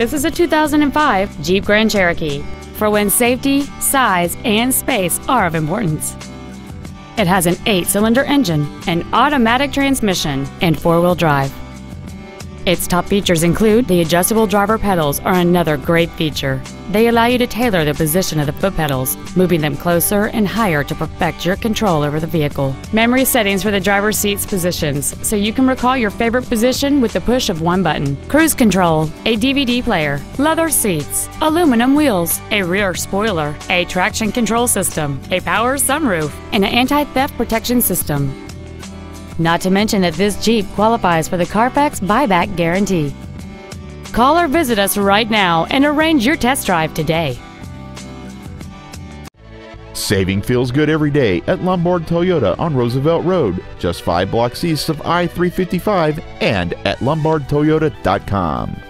This is a 2005 Jeep Grand Cherokee for when safety, size, and space are of importance. It has an 8-cylinder engine, an automatic transmission, and 4-wheel drive. Its top features include the adjustable driver pedals are another great feature. They allow you to tailor the position of the foot pedals, moving them closer and higher to perfect your control over the vehicle. Memory settings for the driver's seat's positions, so you can recall your favorite position with the push of one button. Cruise control, a DVD player, leather seats, aluminum wheels, a rear spoiler, a traction control system, a power sunroof, and an anti-theft protection system. Not to mention that this Jeep qualifies for the Carfax Buyback Guarantee. Call or visit us right now and arrange your test drive today. Saving feels good every day at Lombard Toyota on Roosevelt Road, just 5 blocks east of I-355 and at lombardtoyota.com.